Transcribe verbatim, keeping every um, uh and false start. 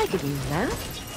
I could use that.